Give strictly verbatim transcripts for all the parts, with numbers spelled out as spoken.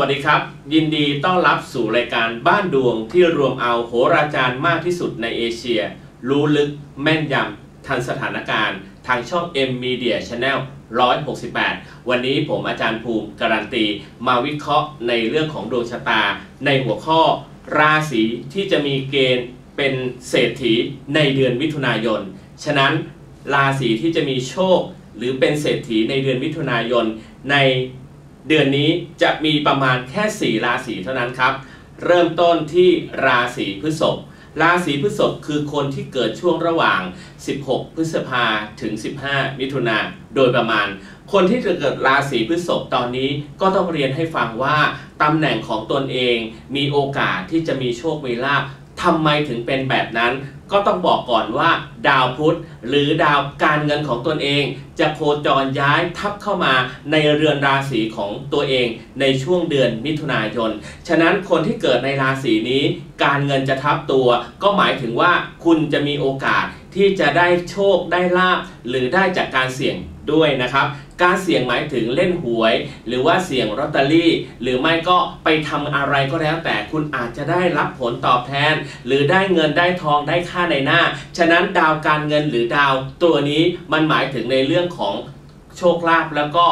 วัสดีครับยินดีต้อนรับสู่รายการบ้านดวงที่รวมเอาโหราจารย์มากที่สุดในเอเชียรู้ลึกแม่นยำทันสถานการณ์ทางช่อง M Media Channel หนึ่งร้อยหกสิบแปดวันนี้ผมอาจารย์ภูมิการันตีมาวิเคราะห์ในเรื่องของดวงชะตาในหัวข้อราศีที่จะมีเกณฑ์เป็นเศรษฐีในเดือนมิถุนายนฉะนั้นราศีที่จะมีโชคหรือเป็นเศรษฐีในเดือนมิถุนายนในเดือนนี้จะมีประมาณแค่สี่ราศีเท่านั้นครับเริ่มต้นที่ราศีพฤษภราศีพฤษภคือคนที่เกิดช่วงระหว่างสิบหกพฤษภาถึงสิบห้ามิถุนาโดยประมาณคนที่จะเกิดราศีพฤษภตอนนี้ก็ต้องเรียนให้ฟังว่าตำแหน่งของตนเองมีโอกาสที่จะมีโชคมีลาภทำไมถึงเป็นแบบนั้นก็ต้องบอกก่อนว่าดาวพุธหรือดาวการเงินของตนเองจะโคจรย้ายทับเข้ามาในเรือนราศีของตัวเองในช่วงเดือนมิถุนายนฉะนั้นคนที่เกิดในราศีนี้การเงินจะทับตัวก็หมายถึงว่าคุณจะมีโอกาสที่จะได้โชคได้ลาภหรือได้จากการเสี่ยงด้วยนะครับการเสี่ยงหมายถึงเล่นหวยหรือว่าเสี่ยงลอตเตอรี่หรือไม่ก็ไปทำอะไรก็แล้วแต่คุณอาจจะได้รับผลตอบแทนหรือได้เงินได้ทองได้ค่าในหน้าฉะนั้นดาวการเงินหรือดาวตัวนี้มันหมายถึงในเรื่องของโชคลาภแล้วก็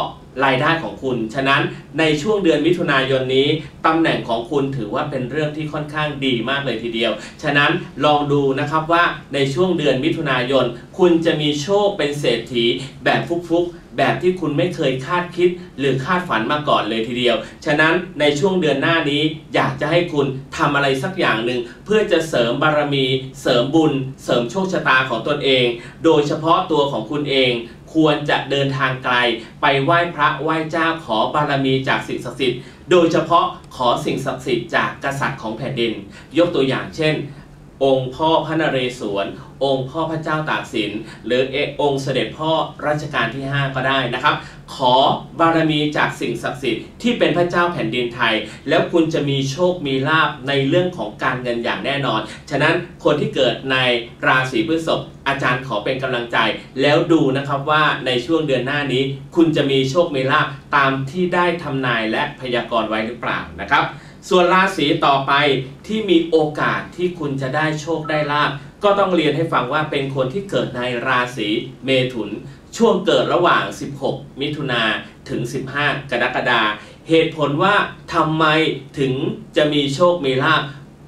รายได้ของคุณฉะนั้นในช่วงเดือนมิถุนายนนี้ตำแหน่งของคุณถือว่าเป็นเรื่องที่ค่อนข้างดีมากเลยทีเดียวฉะนั้นลองดูนะครับว่าในช่วงเดือนมิถุนายนคุณจะมีโชคเป็นเศรษฐีแบบฟุกๆแบบที่คุณไม่เคยคาดคิดหรือคาดฝันมาก่อนเลยทีเดียวฉะนั้นในช่วงเดือนหน้านี้อยากจะให้คุณทำอะไรสักอย่างหนึ่งเพื่อจะเสริมบารมีเสริมบุญเสริมโชคชะตาของตนเองโดยเฉพาะตัวของคุณเองควรจะเดินทางไกลไปไหว้พระไหว้เจ้าขอบารมีจากสิ่งศักดิ์สิทธิ์โดยเฉพาะขอสิ่งศักดิ์สิทธิ์จากกษัตริย์ของแผ่นดินยกตัวอย่างเช่นองค์พ่อพระนเรศวรองค์พ่อพระเจ้าตากสินหรือองค์เสด็จพ่อรัชกาลที่ห้าก็ได้นะครับขอบารมีจากสิ่งศักดิ์สิทธิ์ที่เป็นพระเจ้าแผ่นดินไทยแล้วคุณจะมีโชคมีลาภในเรื่องของการเงินอย่างแน่นอนฉะนั้นคนที่เกิดในราศีพฤษภอาจารย์ขอเป็นกำลังใจแล้วดูนะครับว่าในช่วงเดือนหน้านี้คุณจะมีโชคมีลาภตามที่ได้ทำนายและพยากรณ์ไว้หรือเปล่านะครับส่วนราศีต่อไปที่มีโอกาสที่คุณจะได้โชคได้ลาภก็ต้องเรียนให้ฟังว่าเป็นคนที่เกิดในราศีเมถุนช่วงเกิดระหว่างสิบหกมิถุนาถึงสิบห้ากรกฎาคมเหตุผลว่าทำไมถึงจะมีโชคมีลาภ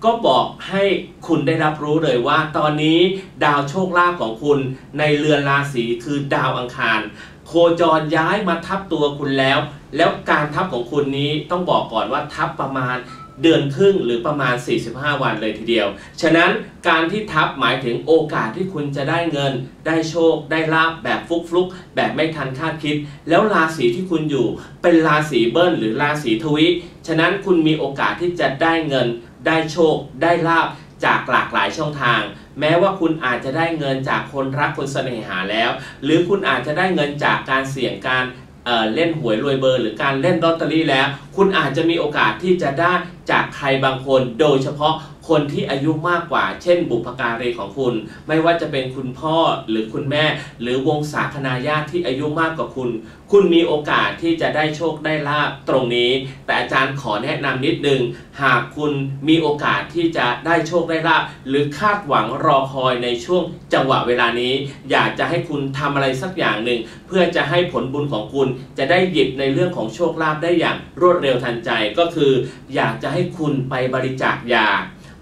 ก็บอกให้คุณได้รับรู้เลยว่าตอนนี้ดาวโชคลาภของคุณในเรือนราศีคือดาวอังคารโคจรย้ายมาทับตัวคุณแล้วแล้วการทับของคุณนี้ต้องบอกก่อนว่าทับประมาณเดือนครึ่งหรือประมาณสี่สิบห้าวันเลยทีเดียวฉะนั้นการที่ทับหมายถึงโอกาสที่คุณจะได้เงินได้โชคได้ลาภแบบฟุกฟุกแบบไม่ทันคาดคิดแล้วราศีที่คุณอยู่เป็นราศีเบิ้ลหรือราศีทวิฉะนั้นคุณมีโอกาสที่จะได้เงินได้โชคได้ลาภจากหลากหลายช่องทางแม้ว่าคุณอาจจะได้เงินจากคนรักคนเสน่หาแล้วหรือคุณอาจจะได้เงินจากการเสี่ยงการเอ่อเล่นหวยรวยเบอร์หรือการเล่นลอตเตอรี่แล้วคุณอาจจะมีโอกาสที่จะได้จากใครบางคนโดยเฉพาะคนที่อายุมากกว่าเช่นบุพการีของคุณไม่ว่าจะเป็นคุณพ่อหรือคุณแม่หรือวงศาคณาญาติที่อายุมากกว่าคุณคุณมีโอกาสที่จะได้โชคได้ลาภตรงนี้แต่อาจารย์ขอแนะนำนิดนึงหากคุณมีโอกาสที่จะได้โชคได้ลาภหรือคาดหวังรอคอยในช่วงจังหวะเวลานี้อยากจะให้คุณทำอะไรสักอย่างหนึ่งเพื่อจะให้ผลบุญของคุณจะได้หยิบในเรื่องของโชคลาภได้อย่างรวดเร็วทันใจก็คืออยากจะให้คุณไปบริจาคยา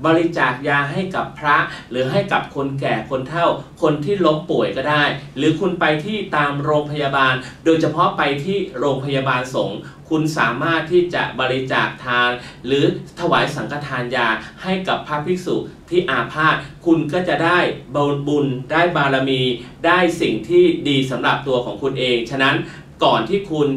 บริจาคยาให้กับพระหรือให้กับคนแก่คนเฒ่าคนที่ล้มป่วยก็ได้หรือคุณไปที่ตามโรงพยาบาลโดยเฉพาะไปที่โรงพยาบาลสงฆ์คุณสามารถที่จะบริจาคทานหรือถวายสังฆทานยาให้กับพระภิกษุที่อาพาธคุณก็จะได้บุญได้บารมีได้สิ่งที่ดีสำหรับตัวของคุณเองฉะนั้นก่อนที่คุณ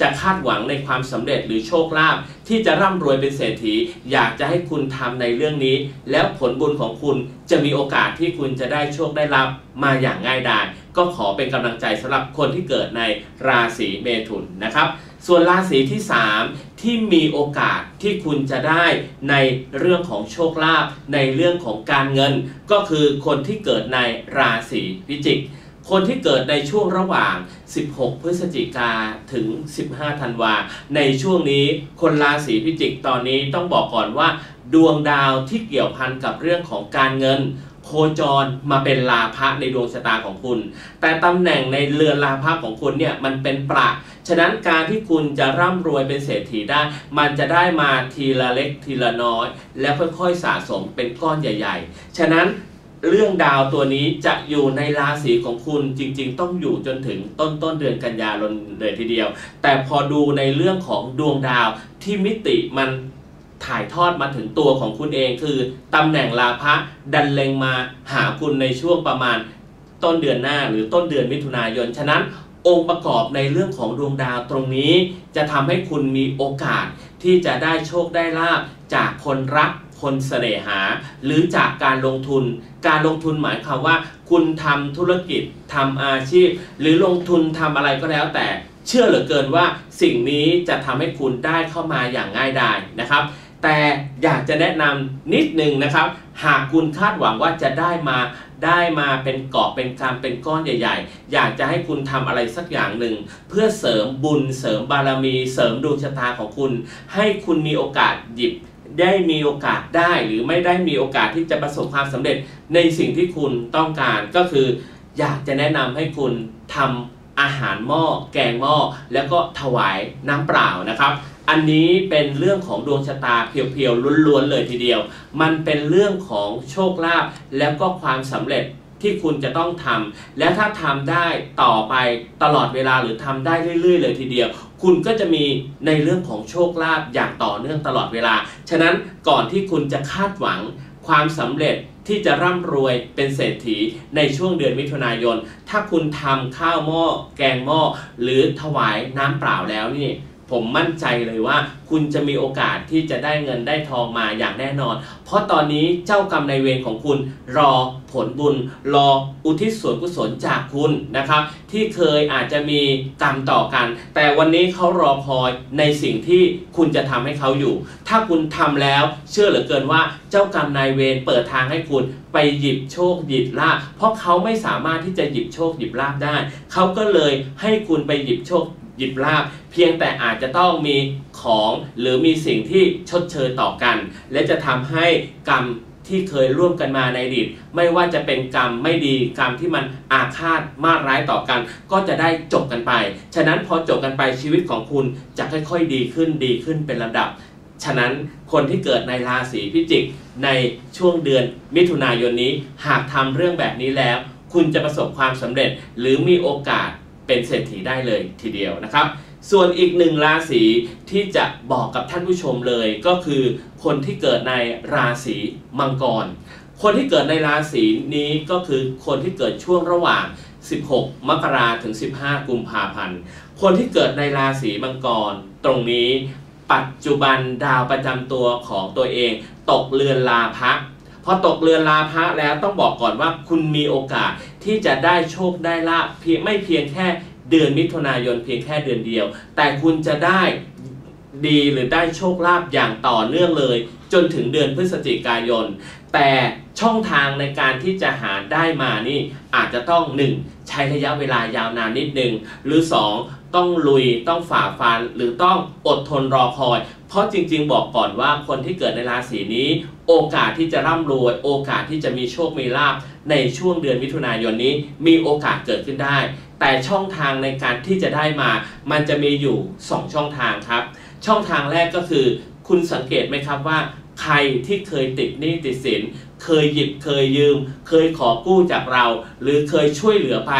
จะคาดหวังในความสำเร็จหรือโชคลาภที่จะร่ำรวยเป็นเศรษฐีอยากจะให้คุณทำในเรื่องนี้แล้วผลบุญของคุณจะมีโอกาสที่คุณจะได้โชคได้ลาภมาอย่างง่ายดายก็ขอเป็นกำลังใจสำหรับคนที่เกิดในราศีเมถุนนะครับส่วนราศีที่สามที่มีโอกาสที่คุณจะได้ในเรื่องของโชคลาภในเรื่องของการเงินก็คือคนที่เกิดในราศีพิจิก คนที่เกิดในช่วงระหว่างสิบหกพฤศจิกาถึงสิบห้าธันวาในช่วงนี้คนราศีพิจิกตอนนี้ต้องบอกก่อนว่าดวงดาวที่เกี่ยวพันกับเรื่องของการเงินโคจรมาเป็นราภะในดวงชะตาของคุณแต่ตำแหน่งในเรือนราภะของคุณเนี่ยมันเป็นประฉะนั้นการที่คุณจะร่ำรวยเป็นเศรษฐีได้มันจะได้มาทีละเล็กทีละน้อยและค่อยๆสะสมเป็นก้อนใหญ่ๆฉะนั้นเรื่องดาวตัวนี้จะอยู่ในราศีของคุณจริงๆต้องอยู่จนถึงต้นต้นเดือนกันยายนเลยทีเดียวแต่พอดูในเรื่องของดวงดาวที่มิติมันถ่ายทอดมาถึงตัวของคุณเองคือตำแหน่งราภะดันเล็งมาหาคุณในช่วงประมาณต้นเดือนหน้าหรือต้นเดือนมิถุนายนฉะนั้นองค์ประกอบในเรื่องของดวงดาวตรงนี้จะทำให้คุณมีโอกาสที่จะได้โชคได้ลาภจากคนรักคนเสน่หาหรือจากการลงทุนการลงทุนหมายความว่าคุณทำธุรกิจทำอาชีพหรือลงทุนทำอะไรก็แล้วแต่เชื่อเหลือเกินว่าสิ่งนี้จะทำให้คุณได้เข้ามาอย่างง่ายดายนะครับแต่อยากจะแนะนำนิดนึงนะครับหากคุณคาดหวังว่าจะได้มาได้มาเป็นกอบเป็นกำเป็นก้อนใหญ่ๆอยากจะให้คุณทำอะไรสักอย่างหนึ่งเพื่อเสริมบุญเสริมบารมีเสริมดวงชะตาของคุณให้คุณมีโอกาสหยิบได้มีโอกาสได้หรือไม่ได้มีโอกาสที่จะประสบความสำเร็จในสิ่งที่คุณต้องการก็คืออยากจะแนะนำให้คุณทำอาหารหม้อแกงหม้อแล้วก็ถวายน้ำเปล่านะครับอันนี้เป็นเรื่องของดวงชะตาเพียวๆล้วนๆเลยทีเดียวมันเป็นเรื่องของโชคลาภแล้วก็ความสำเร็จที่คุณจะต้องทำและถ้าทำได้ต่อไปตลอดเวลาหรือทำได้เรื่อยๆเลยทีเดียวคุณก็จะมีในเรื่องของโชคลาภอย่างต่อเนื่องตลอดเวลาฉะนั้นก่อนที่คุณจะคาดหวังความสำเร็จที่จะร่ำรวยเป็นเศรษฐีในช่วงเดือนมิถุนายนถ้าคุณทำข้าวหม้อแกงหม้อหรือถวายน้ำเปล่าแล้วนี่ผมมั่นใจเลยว่าคุณจะมีโอกาสที่จะได้เงินได้ทองมาอย่างแน่นอนเพราะตอนนี้เจ้ากรรมนายเวรของคุณรอผลบุญรออุทิศส่วนกุศลจากคุณนะครับที่เคยอาจจะมีกรรมต่อกันแต่วันนี้เขารอคอยในสิ่งที่คุณจะทำให้เขาอยู่ถ้าคุณทำแล้วเชื่อเหลือเกินว่าเจ้ากรรมนายเวรเปิดทางให้คุณไปหยิบโชคหยิบลาภเพราะเขาไม่สามารถที่จะหยิบโชคหยิบลาภได้เขาก็เลยให้คุณไปหยิบโชคหยิบลาภเพียงแต่อาจจะต้องมีของหรือมีสิ่งที่ชดเชยต่อกันและจะทำให้กรรมที่เคยร่วมกันมาในอดีตไม่ว่าจะเป็นกรรมไม่ดีกรรมที่มันอาฆาตมาร้ายต่อกันก็จะได้จบกันไปฉะนั้นพอจบกันไปชีวิตของคุณจะค่อยๆดีขึ้นดีขึ้นเป็นลำดับฉะนั้นคนที่เกิดในราศีพิจิกในช่วงเดือนมิถุนายนนี้หากทำเรื่องแบบนี้แล้วคุณจะประสบความสำเร็จหรือมีโอกาสเป็นเศรษฐีได้เลยทีเดียวนะครับส่วนอีกหนึ่งราศีที่จะบอกกับท่านผู้ชมเลยก็คือคนที่เกิดในราศีมังกรคนที่เกิดในราศีนี้ก็คือคนที่เกิดช่วงระหว่างสิบหกมกราถึงสิบห้ากุมภาพันธ์คนที่เกิดในราศีมังกรตรงนี้ปัจจุบันดาวประจำตัวของตัวเองตกเรือนราภะพอตกเรือนราภะแล้วต้องบอกก่อนว่าคุณมีโอกาสที่จะได้โชคได้ลาภเพียงไม่เพียงแค่เดือนมิถุนายนเพียงแค่เดือนเดียวแต่คุณจะได้ดีหรือได้โชคลาภอย่างต่อเนื่องเลยจนถึงเดือนพฤศจิกายนแต่ช่องทางในการที่จะหาได้มานี่อาจจะต้องหนึ่งใช้ระยะเวลายาวนานนิดนึงหรือสองต้องลุยต้องฝ่าฟันหรือต้องอดทนรอคอยเพราะจริงๆบอกก่อนว่าคนที่เกิดในราศีนี้โอกาสที่จะร่ำรวยโอกาสที่จะมีโชคมีลาภในช่วงเดือนมิถุนายนนี้มีโอกาสเกิดขึ้นได้แต่ช่องทางในการที่จะได้มามันจะมีอยู่สองช่องทางครับช่องทางแรกก็คือคุณสังเกตไหมครับว่าใครที่เคยติดหนี้ติดสินเคยหยิบเคยยืมเคยขอกู้จากเราหรือเคยช่วยเหลือไป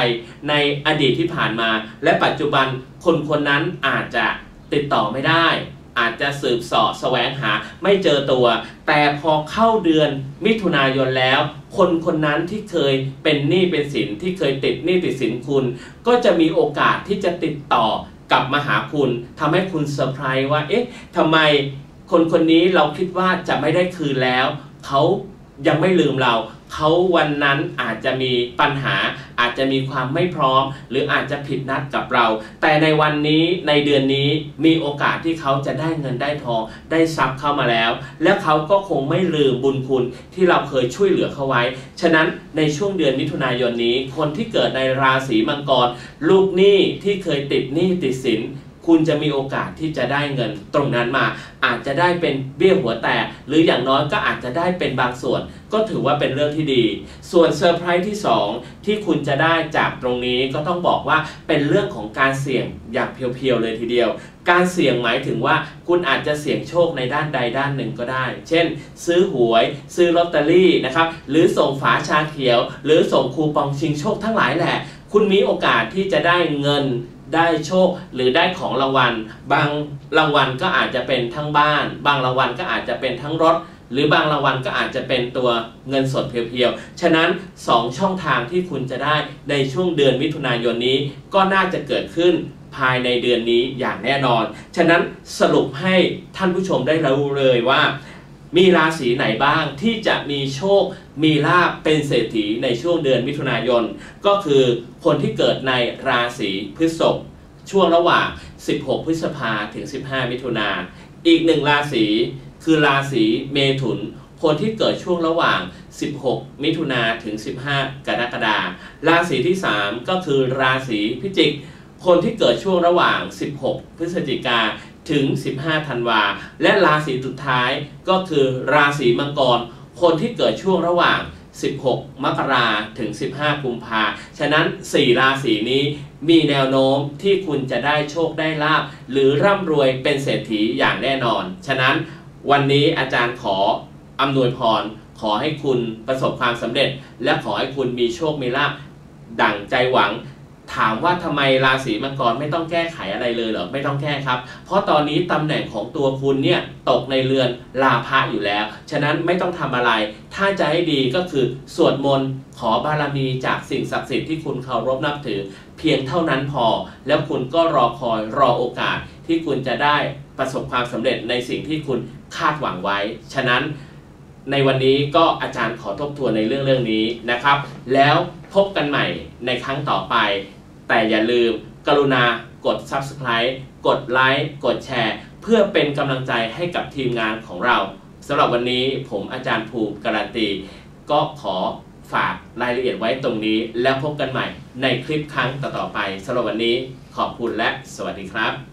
ในอดีตที่ผ่านมาและปัจจุบันคนคนนั้นอาจจะติดต่อไม่ได้อาจจะสืบเสาะแสวงหาไม่เจอตัวแต่พอเข้าเดือนมิถุนายนแล้วคนคนนั้นที่เคยเป็นหนี้เป็นสินที่เคยติดหนี้ติดสินคุณก็จะมีโอกาสที่จะติดต่อกลับมาหาคุณทำให้คุณเซอร์ไพรส์ว่าเอ๊ะทำไมคนคนนี้เราคิดว่าจะไม่ได้คืนแล้วเขายังไม่ลืมเรา เขาวันนั้นอาจจะมีปัญหาอาจจะมีความไม่พร้อมหรืออาจจะผิดนัดกับเราแต่ในวันนี้ในเดือนนี้มีโอกาสที่เขาจะได้เงินได้ทองได้ทรัพย์เข้ามาแล้วและเขาก็คงไม่ลืมบุญคุณที่เราเคยช่วยเหลือเขาไว้ฉะนั้นในช่วงเดือนมิถุนายนนี้คนที่เกิดในราศีมังกรลูกหนี้ที่เคยติดหนี้ติดสินคุณจะมีโอกาสที่จะได้เงินตรงนั้นมาอาจจะได้เป็นเบี้ยหัวแตกหรืออย่างน้อยก็อาจจะได้เป็นบางส่วนก็ถือว่าเป็นเรื่องที่ดีส่วนเซอร์ไพรส์ที่สองที่คุณจะได้จากตรงนี้ก็ต้องบอกว่าเป็นเรื่องของการเสี่ยงอย่างเพียวๆเลยทีเดียวการเสี่ยงหมายถึงว่าคุณอาจจะเสี่ยงโชคในด้านใดด้านหนึ่งก็ได้เช่นซื้อหวยซื้อลอตเตอรี่นะครับหรือส่งฝาชาเขียวหรือส่งคูปองชิงโชคทั้งหลายแหละคุณมีโอกาสที่จะได้เงินได้โชคหรือได้ของรางวัลบางรางวัลก็อาจจะเป็นทั้งบ้านบางรางวัลก็อาจจะเป็นทั้งรถหรือบางรางวัลก็อาจจะเป็นตัวเงินสดเพียวๆฉะนั้นสองช่องทางที่คุณจะได้ในช่วงเดือนมิถุนายนนี้ก็น่าจะเกิดขึ้นภายในเดือนนี้อย่างแน่นอนฉะนั้นสรุปให้ท่านผู้ชมได้รู้เลยว่ามีราศีไหนบ้างที่จะมีโชคมีลาภเป็นเศรษฐีในช่วงเดือนมิถุนายนก็คือคนที่เกิดในราศีพฤษภช่วงระหว่างสิบหกพฤษภาถึงสิบห้ามิถุนาอีกหนึ่งราศีคือราศีเมถุนคนที่เกิดช่วงระหว่างสิบหกมิถุนาถึงสิบห้ากรกฎาคมราศีที่สามก็คือราศีพิจิกคนที่เกิดช่วงระหว่างสิบหกพฤศจิกาถึงสิบห้าธันวาและราศีสุดท้ายก็คือราศีมังกรคนที่เกิดช่วงระหว่างสิบหกมกราถึงสิบห้ากุมภาฉะนั้นสี่ราศีนี้มีแนวโน้มที่คุณจะได้โชคได้ลาภหรือร่ำรวยเป็นเศรษฐีอย่างแน่นอนฉะนั้นวันนี้อาจารย์ขออำนวยพรขอให้คุณประสบความสำเร็จและขอให้คุณมีโชคมีลาภดั่งใจหวังถามว่าทำไมราศีมังกรไม่ต้องแก้ไขอะไรเลยเหรอไม่ต้องแก้ครับเพราะตอนนี้ตำแหน่งของตัวคุณเนี่ยตกในเรือนลาภะอยู่แล้วฉะนั้นไม่ต้องทำอะไรถ้าจะให้ดีก็คือสวดมนต์ขอบารมีจากสิ่งศักดิ์สิทธิ์ที่คุณเคารพนับถือเพียงเท่านั้นพอแล้วคุณก็รอคอยรอโอกาสที่คุณจะได้ประสบความสำเร็จในสิ่งที่คุณคาดหวังไว้ฉะนั้นในวันนี้ก็อาจารย์ขอทบทวนในเรื่องเรื่องนี้นะครับแล้วพบกันใหม่ในครั้งต่อไปแต่อย่าลืมกรุณากด ซับสไครบ์ กดไลค์กดแชร์เพื่อเป็นกำลังใจให้กับทีมงานของเราสำหรับวันนี้ผมอาจารย์ภูมิการันตีก็ขอฝากรายละเอียดไว้ตรงนี้แล้วพบกันใหม่ในคลิปครั้งต่อๆไปสำหรับวันนี้ขอบคุณและสวัสดีครับ